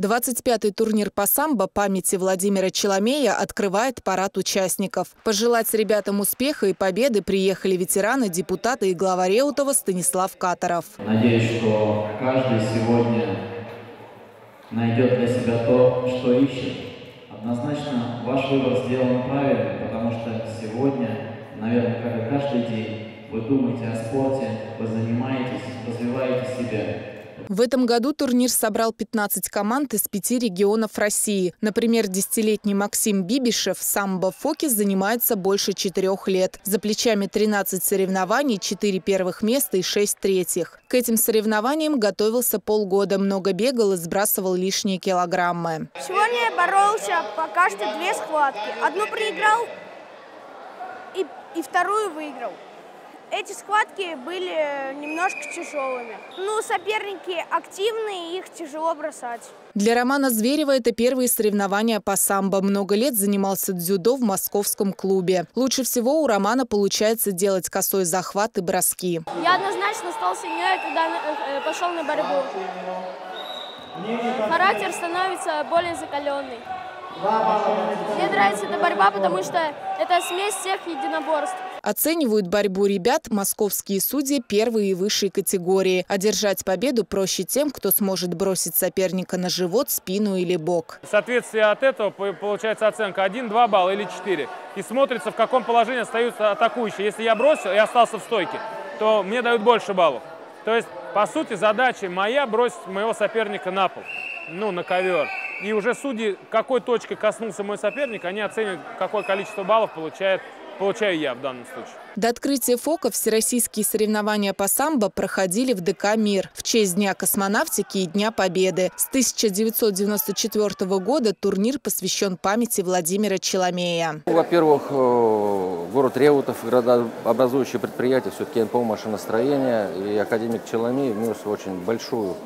25-й турнир по самбо памяти Владимира Челомея открывает парад участников. Пожелать ребятам успеха и победы приехали ветераны, депутаты и глава Реутова Станислав Катаров. Надеюсь, что каждый сегодня найдет для себя то, что ищет. Однозначно ваш выбор сделан правильно, потому что сегодня, наверное, как и каждый день, вы думаете о спорте, вы занимаетесь, развиваете себя. В этом году турнир собрал 15 команд из 5 регионов России. Например, 10-летний Максим Бибишев самбо-фоки занимается больше 4 лет. За плечами 13 соревнований, 4 первых места и 6 третьих. К этим соревнованиям готовился полгода, много бегал и сбрасывал лишние килограммы. Сегодня я боролся пока что 2 схватки. Одну проиграл и вторую выиграл. Эти схватки были немножко тяжелыми. Соперники активные, их тяжело бросать. Для Романа Зверева это первые соревнования по самбо. Много лет занимался дзюдо в московском клубе. Лучше всего у Романа получается делать косой захват и броски. Я однозначно стал сильнее, когда пошел на борьбу. Характер становится более закаленный. Мне нравится эта борьба, потому что это смесь всех единоборств. Оценивают борьбу ребят московские судьи первой и высшей категории. Одержать победу проще тем, кто сможет бросить соперника на живот, спину или бок. В соответствии от этого получается оценка 1, 2 балла или 4. И смотрится, в каком положении остаются атакующие. Если я бросил и остался в стойке, то мне дают больше баллов. То есть, по сути, задача моя – бросить моего соперника на пол, на ковер. И уже судьи, какой точкой коснулся мой соперник, они оценивают, какое количество баллов получаю я в данном случае. До открытия ФОКа всероссийские соревнования по самбо проходили в ДК «Мир» в честь Дня космонавтики и Дня Победы. С 1994 года турнир посвящен памяти Владимира Челомея. Во-первых, город Реутов, градообразующее предприятие, все-таки НПО машиностроения, и академик Челомей внес очень большую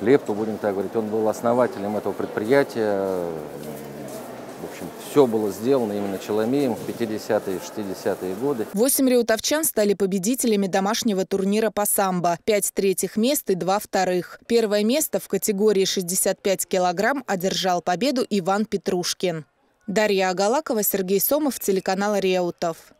лепту, будем так говорить. Он был основателем этого предприятия. В общем, все было сделано именно Челомеем в 50-е, 60-е годы. 8 реутовчан стали победителями домашнего турнира по самбо. 5 третьих мест и 2 вторых. Первое место в категории 65 килограмм одержал победу Иван Петрушкин. Дарья Агалакова, Сергей Сомов, телеканал Реутов.